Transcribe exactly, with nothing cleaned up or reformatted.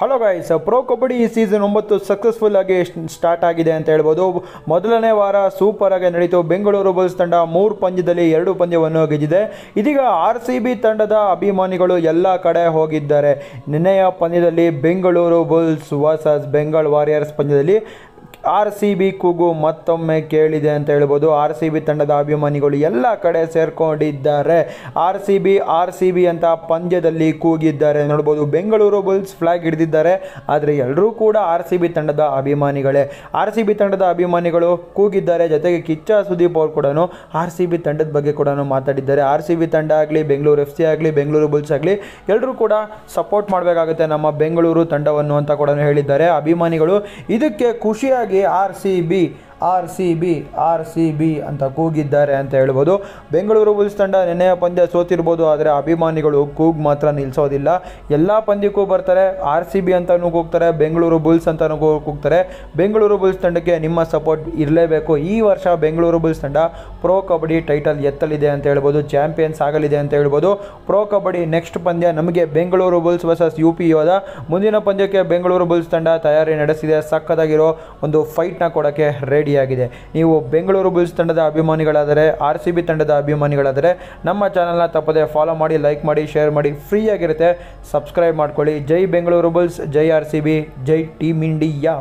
Hello guys, pro kabaddi ಈ season ಒಂಬತ್ತು successful ಆಗಿ ಸ್ಟಾರ್ಟ್ ಆಗಿದೆ ಅಂತ ಹೇಳ್ಬೋದು. ಮೊದಲನೇ ವಾರ ಸೂಪರ್ ಆಗಿ ನಡೀತು. ಬೆಂಗಳೂರು ಬುಲ್ಸ್ ತಂಡ ಮೂರು ಪಂದ್ಯದಲ್ಲಿ ಎರಡು ಪಂದ್ಯವನ್ನು ಗೆದ್ದಿದೆ. ಇದೀಗ ಆರ್ ಸಿ ಬಿ ತಂಡದ ಅಭಿಮಾನಿಗಳು ಎಲ್ಲ ಕಡೆ ಹೋಗಿದ್ದಾರೆ. ನಿನ್ನೆಯ ಪಂದ್ಯದಲ್ಲಿ Bengaluru Bulls versus Bengal warriors ಪಂದ್ಯದಲ್ಲಿ ಆರ್ ಸಿ ಬಿ ಕೂಗು ಮತ್ತೊಮ್ಮೆ ಕೇಳಿದೆ ಅಂತ ಹೇಳ್ಬೋದು. ಆರ್ ಸಿ ಬಿ ತಂಡದ ಅಭಿಮಾನಿಗಳು ಎಲ್ಲ ಕಡೆ ಸೇರ್ಕೊಂಡಿದ್ದಾರೆ. R C B R C B ಅಂತ ಪಂದ್ಯದಲ್ಲಿ ಕೂಗಿದ್ದಾರೆ ನೋಡ್ಬೋದು. ಬೆಂಗಳೂರು ಬುಲ್ಸ್ ಫ್ಲ್ಯಾಗ್ ಹಿಡಿದಿದ್ದಾರೆ, ಆದರೆ ಎಲ್ಲರೂ ಕೂಡ ಆರ್ ಸಿ ಬಿ ತಂಡದ ಅಭಿಮಾನಿಗಳೇ. ಆರ್ ಸಿ ಬಿ ತಂಡದ ಅಭಿಮಾನಿಗಳು ಕೂಗಿದ್ದಾರೆ, ಜೊತೆಗೆ ಕಿಚ್ಚ ಸುದೀಪ್ ಅವರು ಕೂಡ ಆರ್ ಸಿ ಬಿ ತಂಡದ ಬಗ್ಗೆ ಕೂಡ ಮಾತಾಡಿದ್ದಾರೆ. ಆರ್ ಸಿ ಬಿ ತಂಡ ಆಗಲಿ, ಬೆಂಗಳೂರು ಎಫ್ ಸಿ ಆಗಲಿ, ಬೆಂಗಳೂರು ಬುಲ್ಸ್ ಆಗಲಿ, ಎಲ್ಲರೂ ಕೂಡ ಸಪೋರ್ಟ್ ಮಾಡಬೇಕಾಗುತ್ತೆ ನಮ್ಮ ಬೆಂಗಳೂರು ತಂಡವನ್ನು ಅಂತ ಕೂಡ ಹೇಳಿದ್ದಾರೆ ಅಭಿಮಾನಿಗಳು. ಇದಕ್ಕೆ ಖುಷಿಯಾಗಿ R C B R C B R C B ಅಂತ ಕೂಗಿದ್ದಾರೆ ಅಂತ ಹೇಳ್ಬೋದು. ಬೆಂಗಳೂರು ಬುಲ್ಸ್ ತಂಡ ನೆನೆಯ ಪಂದ್ಯ ಸೋತಿರ್ಬೋದು, ಆದರೆ ಅಭಿಮಾನಿಗಳು ಕೂಗು ಮಾತ್ರ ನಿಲ್ಲಿಸೋದಿಲ್ಲ. ಎಲ್ಲ ಪಂದ್ಯಕ್ಕೂ ಬರ್ತಾರೆ, ಆರ್ ಸಿ ಬಿ ಅಂತಲೂ ಕೂಗ್ತಾರೆ, ಬೆಂಗಳೂರು ಬುಲ್ಸ್ ಅಂತಲೂ ಕೂಗ್ತಾರೆ. ಬೆಂಗಳೂರು ಬುಲ್ಸ್ ತಂಡಕ್ಕೆ ನಿಮ್ಮ ಸಪೋರ್ಟ್ ಇರಲೇಬೇಕು. ಈ ವರ್ಷ ಬೆಂಗಳೂರು ಬುಲ್ಸ್ ತಂಡ ಪ್ರೋ ಕಬಡ್ಡಿ ಟೈಟಲ್ ಎತ್ತಲಿದೆ ಅಂತ ಹೇಳ್ಬೋದು, ಚಾಂಪಿಯನ್ಸ್ ಆಗಲಿದೆ ಅಂತ ಹೇಳ್ಬೋದು. ಪ್ರೋ ಕಬಡ್ಡಿ ನೆಕ್ಸ್ಟ್ ಪಂದ್ಯ ನಮಗೆ Bengaluru Bulls versus U P Yoddha. ಮುಂದಿನ ಪಂದ್ಯಕ್ಕೆ ಬೆಂಗಳೂರು ಬುಲ್ಸ್ ತಂಡ ತಯಾರಿ ನಡೆಸಿದೆ. ಸಕ್ಕತ್ತಾಗಿರೋ ಒಂದು ಫೈಟ್ನ ಕೊಡೋಕ್ಕೆ ರೆಡಿ ಆಗಿದೆ. ನೀವು ಬೆಂಗಳೂರು ಬುಲ್ಸ್ ತಂಡದ ಅಭಿಮಾನಿಗಳಾದರೆ, ಆರ್ ಸಿ ಬಿ ತಂಡದ ಅಭಿಮಾನಿಗಳಾದರೆ ನಮ್ಮ ಚಾನಲ್ನ ತಪ್ಪದೆ ಫಾಲೋ ಮಾಡಿ, ಲೈಕ್ ಮಾಡಿ, ಶೇರ್ ಮಾಡಿ. ಫ್ರೀ ಆಗಿರುತ್ತೆ, ಸಬ್ಸ್ಕ್ರೈಬ್ ಮಾಡ್ಕೊಳ್ಳಿ. ಜೈ ಬೆಂಗಳೂರು ಬುಲ್ಸ್, ಜೈ ಆರ್ ಸಿ ಬಿ, ಜೈ ಟೀಮ್ ಇಂಡಿಯಾ.